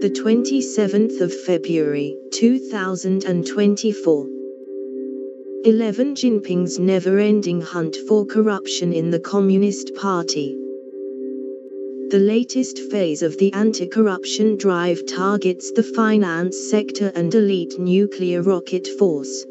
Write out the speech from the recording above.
the 27th of February, 2024. 11. Jinping's never-ending hunt for corruption in the Communist Party. The latest phase of the anti-corruption drive targets the finance sector and elite nuclear rocket force.